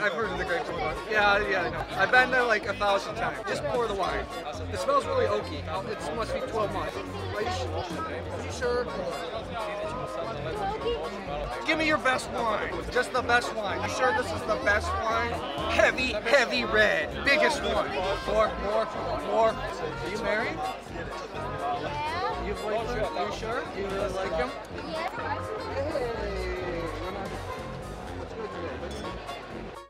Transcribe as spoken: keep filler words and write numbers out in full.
I've heard of the grape soda. Yeah, yeah, I know. I've been there like a thousand times. Just pour the wine. It smells really oaky. It must be twelve months. Are you sure? Are you sure? Give me your best wine. Just the best wine. You sure this is the best wine? Heavy, heavy red. Biggest one. More, more, more. Are you married? Yeah. You boyfriend? Are you sure? Do you really like him? Yeah.